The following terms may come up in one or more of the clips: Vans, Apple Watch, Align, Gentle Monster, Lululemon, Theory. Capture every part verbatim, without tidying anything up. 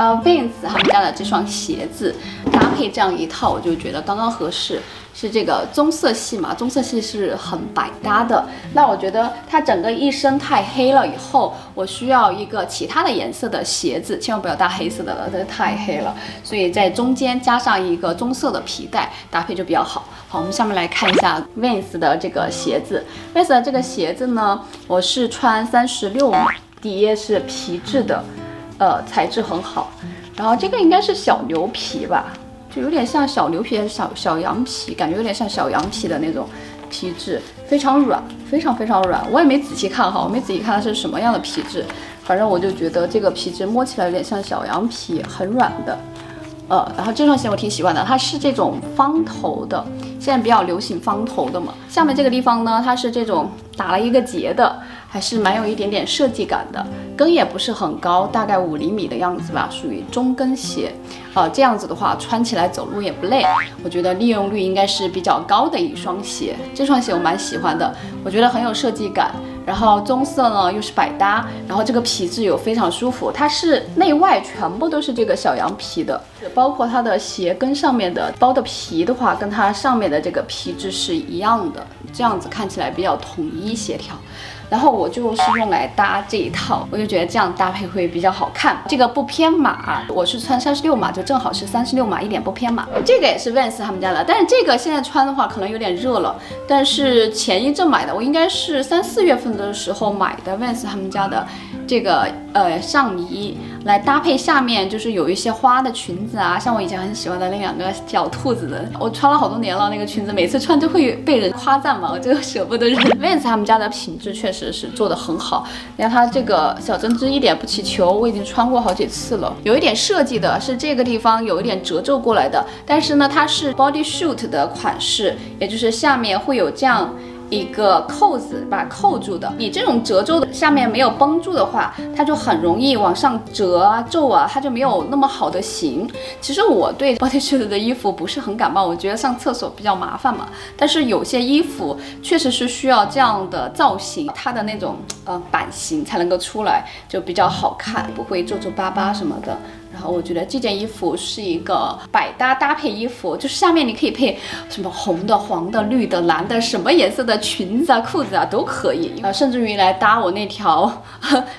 呃 Vans 他们家的这双鞋子搭配这样一套，我就觉得刚刚合适。 是这个棕色系嘛？棕色系是很百搭的。那我觉得它整个一身太黑了以后，我需要一个其他的颜色的鞋子，千万不要搭黑色的了，这太黑了。所以在中间加上一个棕色的皮带，搭配就比较好。好，我们下面来看一下 Vans 的这个鞋子。Vans 的这个鞋子呢，我是穿三十六码，底液是皮质的，呃，材质很好。然后这个应该是小牛皮吧。 就有点像小牛皮还是小小羊皮，感觉有点像小羊皮的那种皮质，非常软，非常非常软。我也没仔细看哈，我没仔细看它是什么样的皮质，反正我就觉得这个皮质摸起来有点像小羊皮，很软的。呃，然后这双鞋我挺喜欢的，它是这种方头的，现在比较流行方头的嘛。下面这个地方呢，它是这种打了一个结的，还是蛮有一点点设计感的。跟也不是很高，大概五厘米的样子吧，属于中跟鞋。 呃，这样子的话，穿起来走路也不累，我觉得利用率应该是比较高的一双鞋。这双鞋我蛮喜欢的，我觉得很有设计感。然后棕色呢又是百搭，然后这个皮质又非常舒服，它是内外全部都是这个小羊皮的，包括它的鞋跟上面的包的皮的话，跟它上面的这个皮质是一样的，这样子看起来比较统一协调。 然后我就是用来搭这一套，我就觉得这样搭配会比较好看。这个不偏码，我是穿三十六码，就正好是三十六码，一点不偏码。这个也是 Vans 他们家的，但是这个现在穿的话可能有点热了。但是前一阵买的，我应该是三四月份的时候买的 Vans 他们家的这个呃上衣，来搭配下面就是有一些花的裙子啊，像我以前很喜欢的那两个小兔子的，我穿了好多年了那个裙子，每次穿都会被人夸赞嘛，我就舍不得扔。Vans 他们家的品质确实 是是做的很好，你看它这个小针织一点不起球，我已经穿过好几次了。有一点设计的是这个地方有一点褶皱过来的，但是呢，它是 body suit 的款式，也就是下面会有这样一个扣子把扣住的。你这种褶皱的下面没有绷住的话，它就很容易往上折啊、皱啊，它就没有那么好的型。其实我对 body suit 的衣服不是很感冒，我觉得上厕所比较麻烦嘛。但是有些衣服。 确实是需要这样的造型，它的那种呃版型才能够出来，就比较好看，不会皱皱巴巴什么的。然后我觉得这件衣服是一个百搭搭配衣服，就是下面你可以配什么红的、黄的、绿的、蓝的，什么颜色的裙子啊、裤子啊都可以。呃，甚至于来搭我那条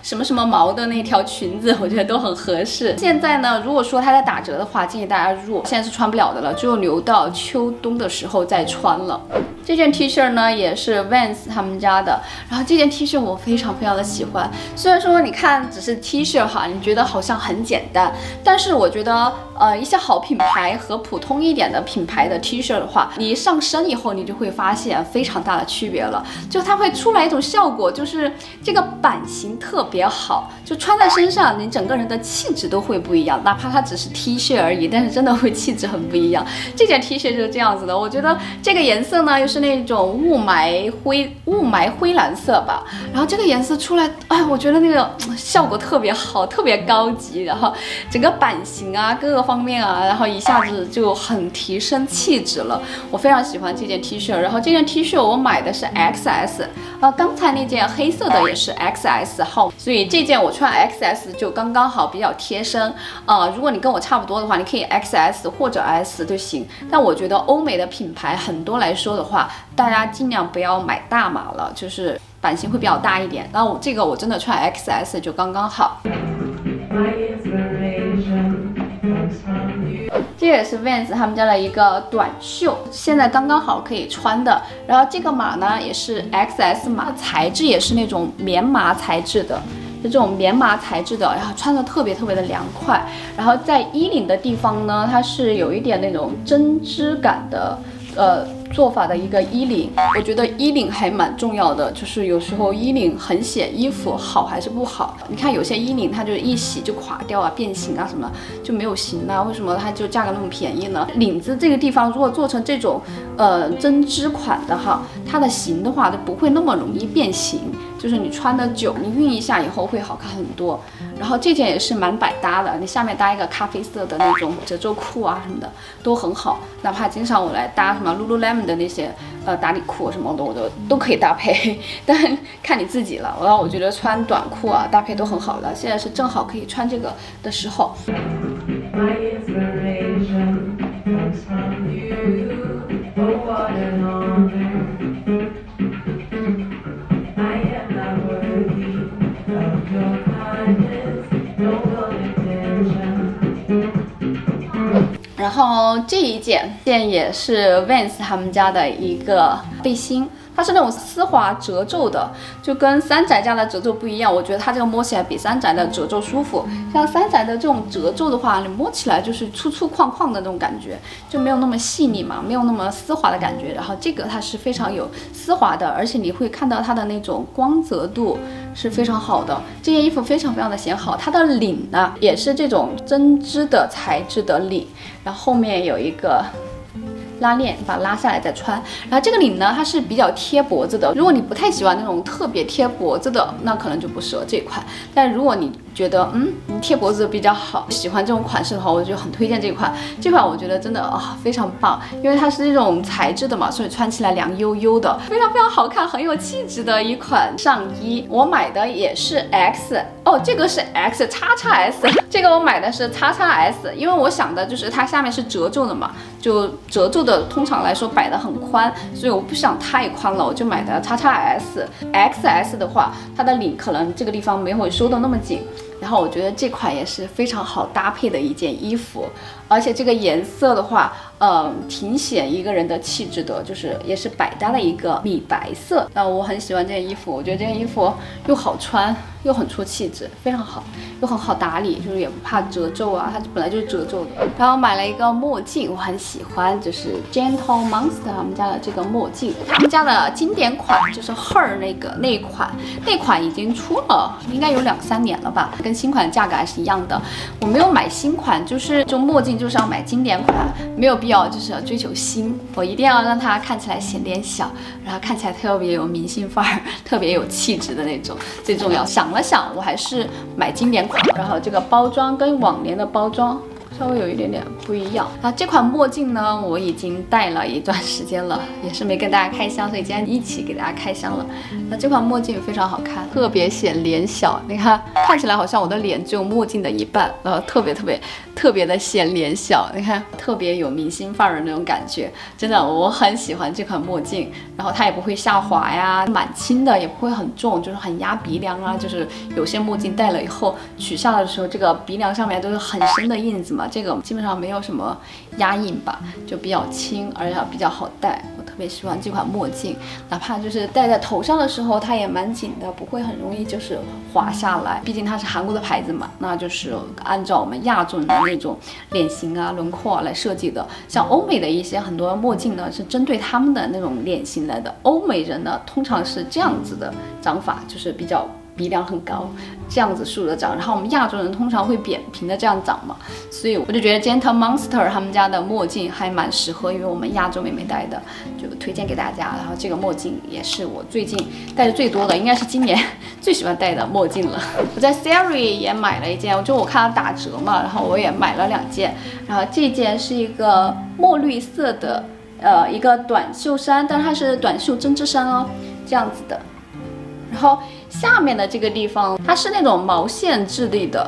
什么什么毛的那条裙子，我觉得都很合适。现在呢，如果说它在打折的话，建议大家入，现在是穿不了的了，只有留到秋冬的时候再穿了。 这件 T 恤呢也是 Vans 他们家的，然后这件 T 恤我非常非常的喜欢。虽然说你看只是 T 恤哈，你觉得好像很简单，但是我觉得呃一些好品牌和普通一点的品牌的 T 恤的话，你上身以后你就会发现非常大的区别了，就它会出来一种效果，就是这个版型特别好，就穿在身上你整个人的气质都会不一样，哪怕它只是 T 恤而已，但是真的会气质很不一样。这件 T 恤就是这样子的，我觉得这个颜色呢又是。 是那种雾霾灰、雾霾灰蓝色吧，然后这个颜色出来，哎，我觉得那个效果特别好，特别高级，然后整个版型啊，各个方面啊，然后一下子就很提升气质了。我非常喜欢这件 T 恤，然后这件 T 恤我买的是 X S， 啊，刚才那件黑色的也是 X S 号，所以这件我穿 X S 就刚刚好，比较贴身啊、呃。如果你跟我差不多的话，你可以 X S 或者 S 就行。但我觉得欧美的品牌很多来说的话， 大家尽量不要买大码了，就是版型会比较大一点。然后我这个我真的穿 X S 就刚刚好。这也是 Vans 他们家的一个短袖，现在刚刚好可以穿的。然后这个码呢也是 X S 码，材质也是那种棉麻材质的。 就这种棉麻材质的，然后穿的特别特别的凉快。然后在衣领的地方呢，它是有一点那种针织感的，呃，做法的一个衣领。我觉得衣领还蛮重要的，就是有时候衣领很显衣服好还是不好。你看有些衣领它就一洗就垮掉啊、变形啊什么就没有型啊，为什么它就价格那么便宜呢？领子这个地方如果做成这种呃针织款的哈，它的型的话就不会那么容易变形。 就是你穿的久，你熨一下以后会好看很多。然后这件也是蛮百搭的，你下面搭一个咖啡色的那种褶皱裤啊什么的都很好，哪怕经常我来搭什么 Lululemon 的那些呃打底裤什么的，我都都可以搭配，但看你自己了。然后我觉得穿短裤啊搭配都很好了，现在是正好可以穿这个的时候。 然后这一件件也是 Vans 他们家的一个背心，它是那种丝滑褶皱的，就跟三宅家的褶皱不一样。我觉得它这个摸起来比三宅的褶皱舒服。像三宅的这种褶皱的话，你摸起来就是粗粗犷犷的那种感觉，就没有那么细腻嘛，没有那么丝滑的感觉。然后这个它是非常有丝滑的，而且你会看到它的那种光泽度是非常好的。这件衣服非常非常的显好，它的领呢也是这种针织的材质的领。 然后后面有一个拉链，把它拉下来再穿。然后这个领呢，它是比较贴脖子的。如果你不太喜欢那种特别贴脖子的，那可能就不适合这一款。但如果你觉得嗯贴脖子比较好，喜欢这种款式的话，我就很推荐这款。这款我觉得真的啊、哦、非常棒，因为它是这种材质的嘛，所以穿起来凉悠悠的，非常非常好看，很有气质的一款上衣。我买的也是 X。 哦，这个是 X 叉叉 S， 这个我买的是叉叉 S， 因为我想的就是它下面是褶皱的嘛，就褶皱的通常来说摆得很宽，所以我不想太宽了，我就买的叉叉 S。X S 的话，它的领可能这个地方没会收的那么紧，然后我觉得这款也是非常好搭配的一件衣服，而且这个颜色的话，嗯，挺显一个人的气质的，就是也是百搭的一个米白色。那我很喜欢这件衣服，我觉得这件衣服又好穿。 又很出气质，非常好，又很好打理，就是也不怕褶皱啊，它本来就是褶皱的。然后买了一个墨镜，我很喜欢，就是 Gentle Monster 他们家的这个墨镜，他们家的经典款就是 Her 那个那一款，那款已经出了，应该有两三年了吧，跟新款的价格还是一样的。我没有买新款，就是就墨镜就是要买经典款，没有必要就是要追求新，我一定要让它看起来显脸小，然后看起来特别有明星范儿，特别有气质的那种，最重要。想。 想了想，我还是买经典款。然后这个包装跟往年的包装稍微有一点点不一样。啊，这款墨镜呢，我已经戴了一段时间了，也是没跟大家开箱，所以今天一起给大家开箱了。那这款墨镜非常好看，特别显脸小。你看，看起来好像我的脸只有墨镜的一半，然后特别特别特别的显脸小。你看，特别有明星范儿的那种感觉，真的我很喜欢这款墨镜。 然后它也不会下滑呀，蛮轻的，也不会很重，就是很压鼻梁啊。就是有些墨镜戴了以后取下来的时候，这个鼻梁上面都是很深的印子嘛，这个基本上没有什么压印吧，就比较轻，而且比较好戴。我特别喜欢这款墨镜，哪怕就是戴在头上的时候，它也蛮紧的，不会很容易就是滑下来。毕竟它是韩国的牌子嘛，那就是按照我们亚洲人的那种脸型啊、轮廓啊来设计的。像欧美的一些很多墨镜呢，是针对他们的那种脸型的。 的欧美人呢，通常是这样子的长法，就是比较鼻梁很高，这样子竖着长。然后我们亚洲人通常会扁平的这样长嘛，所以我就觉得 Gentle Monster 他们家的墨镜还蛮适合于我们亚洲妹妹戴的，就推荐给大家。然后这个墨镜也是我最近戴的最多的，应该是今年最喜欢戴的墨镜了。我在 Theory 也买了一件，就我看它打折嘛，然后我也买了两件。然后这件是一个墨绿色的。 呃，一个短袖衫，但它是短袖针织衫哦，这样子的。然后下面的这个地方，它是那种毛线质地的，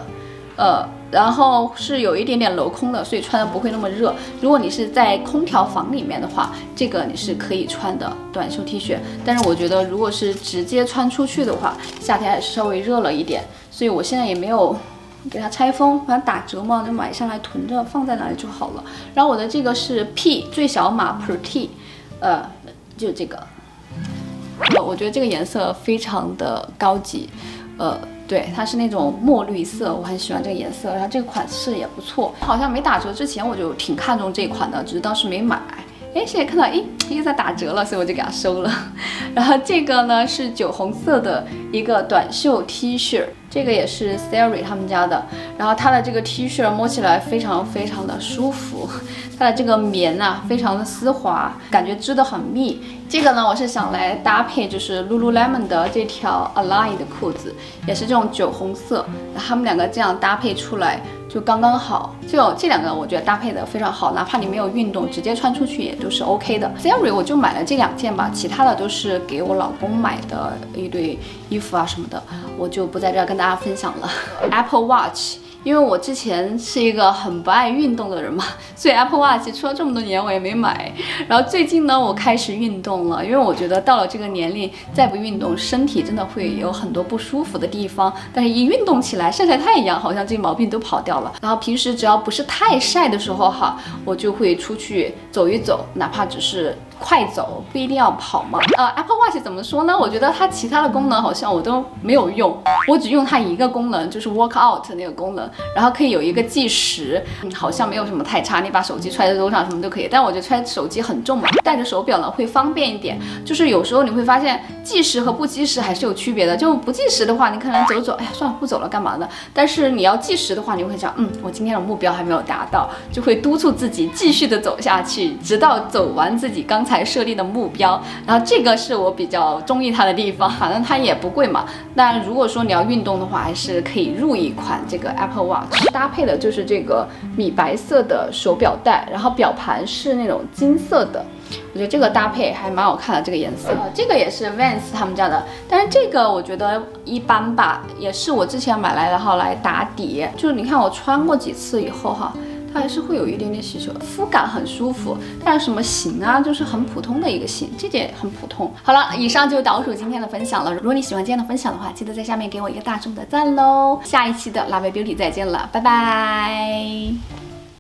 呃，然后是有一点点镂空的，所以穿的不会那么热。如果你是在空调房里面的话，这个你是可以穿的短袖 T 恤。但是我觉得，如果是直接穿出去的话，夏天还是稍微热了一点，所以我现在也没有。 给它拆封，反正打折嘛，就买下来囤着放在哪里就好了。然后我的这个是 P 最小码 Per T， 呃，就这个，我我觉得这个颜色非常的高级，呃，对，它是那种墨绿色，我很喜欢这个颜色。然后这个款式也不错，好像没打折之前我就挺看重这款的，只是当时没买。 哎，现在看到哎又在打折了，所以我就给它收了。然后这个呢是酒红色的一个短袖 T 恤，这个也是 Theory 他们家的。然后它的这个 T 恤摸起来非常非常的舒服，它的这个棉啊非常的丝滑，感觉织得很密。这个呢，我是想来搭配就是 Lululemon 的这条 Align 的裤子，也是这种酒红色，他们两个这样搭配出来就刚刚好。就这两个我觉得搭配的非常好，哪怕你没有运动，直接穿出去也都是 OK 的。Theory 我就买了这两件吧，其他的都是给我老公买的一堆衣服啊什么的，我就不在这儿跟大家分享了。Apple Watch。 因为我之前是一个很不爱运动的人嘛，所以 Apple Watch 出了这么多年我也没买。然后最近呢，我开始运动了，因为我觉得到了这个年龄再不运动，身体真的会有很多不舒服的地方。但是一运动起来，晒晒太阳，好像这些毛病都跑掉了。然后平时只要不是太晒的时候哈，我就会出去走一走，哪怕只是快走，不一定要跑嘛。呃 ，Apple Watch 怎么说呢？我觉得它其他的功能好像我都没有用，我只用它一个功能，就是 workout 那个功能。 然后可以有一个计时，嗯，好像没有什么太差。你把手机揣在手上，什么都可以。但我觉得揣手机很重嘛，戴着手表呢会方便一点。就是有时候你会发现计时和不计时还是有区别的。就不计时的话，你可能走走，哎呀，算了，不走了，干嘛呢？但是你要计时的话，你会想，嗯，我今天的目标还没有达到，就会督促自己继续的走下去，直到走完自己刚才设定的目标。然后这个是我比较中意它的地方，反正它也不贵嘛。那如果说你要运动的话，还是可以入一款这个 Apple Watch 搭配的就是这个米白色的手表带，然后表盘是那种金色的，我觉得这个搭配还蛮好看的，这个颜色。这个也是 Vans 他们家的，但是这个我觉得一般吧，也是我之前买来然后来打底，就是你看我穿过几次以后哈。 它还是会有一点点起褶，肤感很舒服，但是什么型啊，就是很普通的一个型，这件很普通。好了，以上就倒数今天的分享了。如果你喜欢今天的分享的话，记得在下面给我一个大众的赞喽。下一期的辣妹 Beauty 再见了，拜拜。